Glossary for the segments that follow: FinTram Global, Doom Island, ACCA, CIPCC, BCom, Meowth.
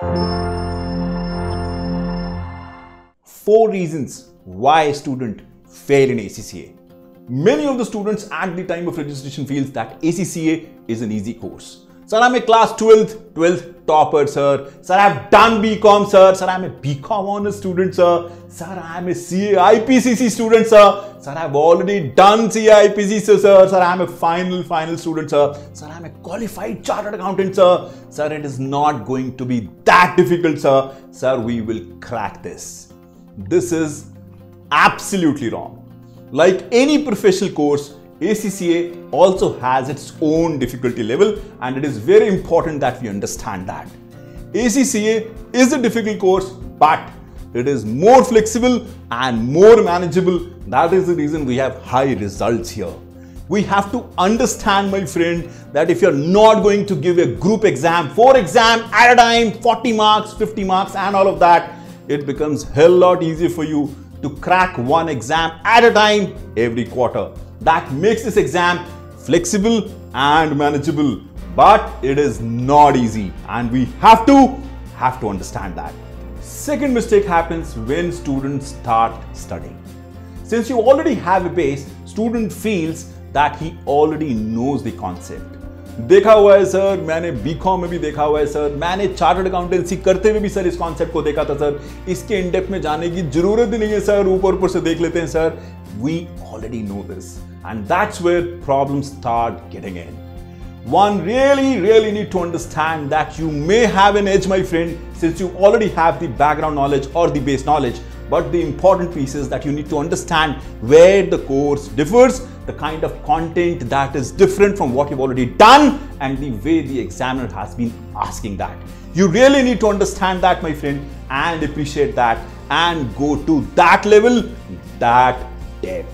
4 reasons why a student failed in ACCA. Many of the students at the time of registration feels that ACCA is an easy course. Sir, I'm a class 12th topper, sir. Sir, I've done BCom, sir. Sir, I'm a BCom honors student, sir. Sir, I'm a CIPCC student, sir. Sir, I've already done CIPCC, sir. Sir, I'm a final student, sir. Sir, I'm a qualified chartered accountant, sir. Sir, it is not going to be that difficult, sir. Sir, we will crack this. This is absolutely wrong. Like any professional course, ACCA also has its own difficulty level, and it is very important that we understand that. ACCA is a difficult course, but it is more flexible and more manageable. That is the reason we have high results here. We have to understand, my friend, that if you're not going to give a group exam, 4 exams at a time, 40 marks, 50 marks and all of that, it becomes a hell lot easier for you to crack 1 exam at a time every quarter. That makes this exam flexible and manageable, but it is not easy, and we have to understand that. Second mistake happens when students start studying. Since you already have a base, student feels that he already knows the concept. देखा हुआ है sir, मैंने BCom में भी देखा हुआ है sir, मैंने चार्टर्ड अकाउंटेंसी करते हुए भी सर इस कॉन्सेप्ट को देखा था सर, इसके इनडेप्थ में जाने की जरूरत ही नहीं है सर, ऊपर से देख लेते हैं sir. We already know this, and that's where problems start getting in. One really need to understand that you may have an edge, my friend, since you already have the background knowledge or the base knowledge, but the important piece is that you need to understand where the course differs, the kind of content that is different from what you've already done, and the way the examiner has been asking that. You really need to understand that, my friend, and appreciate that, and go to that level, that depth.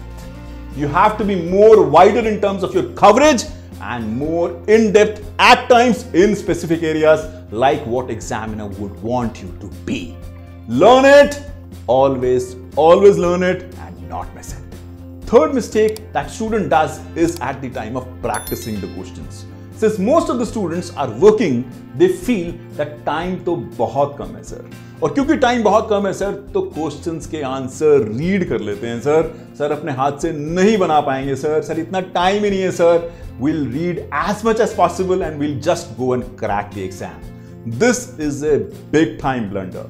You have to be more wider in terms of your coverage and more in-depth at times in specific areas, like what examiner would want you to be. Learn it. Always learn it and not miss it. Third mistake that student does is at the time of practicing the questions. Since most of the students are working, they feel that time to बहुत कम है sir, और क्योंकि time बहुत कम है sir, तो questions के answer read कर लेते हैं सर. सर अपने हाथ से नहीं बना पाएंगे सर, सर इतना time ही नहीं है sir. We'll read as much as possible and we'll just go and crack the exam. This is a big time blunder.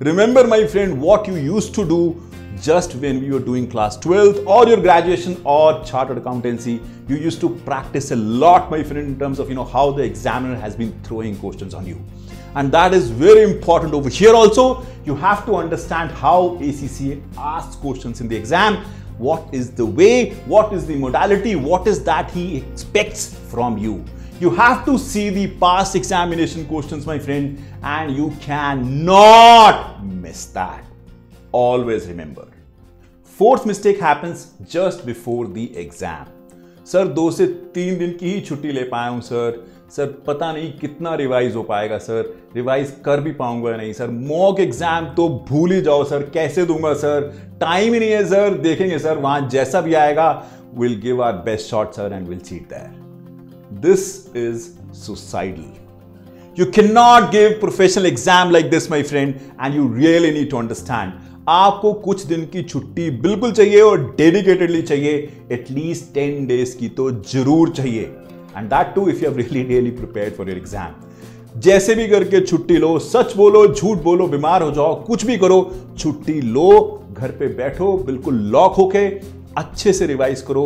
Remember, my friend, what you used to do just when you were doing class 12th or your graduation or chartered accountancy. You used to practice a lot, my friend, in terms of how the examiner has been throwing questions on you, and that is very important over here also. You have to understand how ACCA asks questions in the exam. What is the way? What is the modality? What is that he expects from you? You have to see the past examination questions, my friend, and you cannot miss that. Always remember. Fourth mistake happens just before the exam. Sir, 2 से 3 दिन की ही छुट्टी ले पाया हूँ sir. Sir पता नहीं कितना रिवाइज हो पाएगा सर, रिवाइज कर भी पाऊंगा या नहीं सर. मॉक एग्जाम तो भूल ही जाओ सर, कैसे दूंगा सर, टाइम ही नहीं है सर. देखेंगे सर, वहां जैसा भी आएगा, will give our best shot sir and will sit there. This is suicidal. You cannot give professional exam like this, my friend, and you really need to understand. आपको कुछ दिन की छुट्टी बिल्कुल चाहिए और डेडिकेटेडली चाहिए. At least 10 days की तो जरूर चाहिए, and that too if you have really prepared for your exam. जैसे भी करके छुट्टी लो, सच बोलो, झूठ बोलो, बीमार हो जाओ, कुछ भी करो, छुट्टी लो, घर पे बैठो बिल्कुल लॉक होके, अच्छे से रिवाइज करो.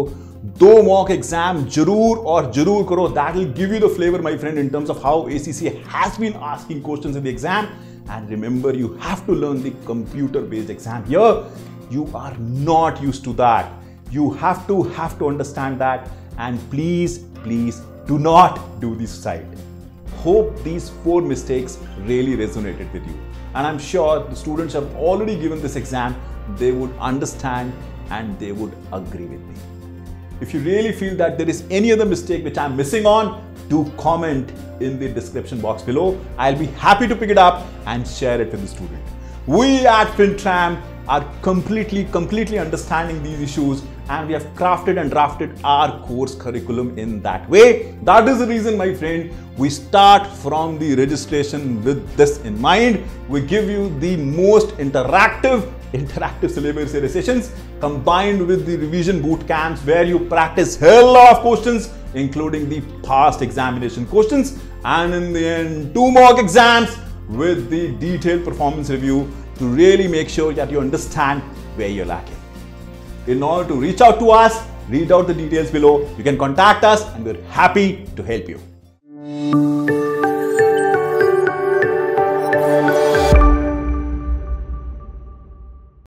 2 mock exam जरूर और जरूर करो. That will give you the flavor, my friend, in terms of how ACCA has been asking questions in the exam. And remember, you have to learn the computer-based exam here. You are not used to that. You have to understand that. And please do not do this side. Hope these 4 mistakes really resonated with you. And I'm sure the students have already given this exam. They would understand and they would agree with me. If you really feel that there is any other mistake which I'm missing on, do comment in the description box below. I'll be happy to pick it up and share it with the student. We at FinTram are completely understanding these issues, and we have crafted and drafted our course curriculum in that way. That is the reason, my friend, we start from the registration with this in mind. We give you the most interactive syllabus sessions combined with the revision boot camps where you practice hell of questions, including the past examination questions, and in the end 2 mock exams with the detailed performance review to really make sure that you understand where you're lacking. In order to reach out to us, read out the details below. You can contact us and we're happy to help you.